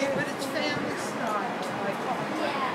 Get rid of family style. Like, oh, yeah.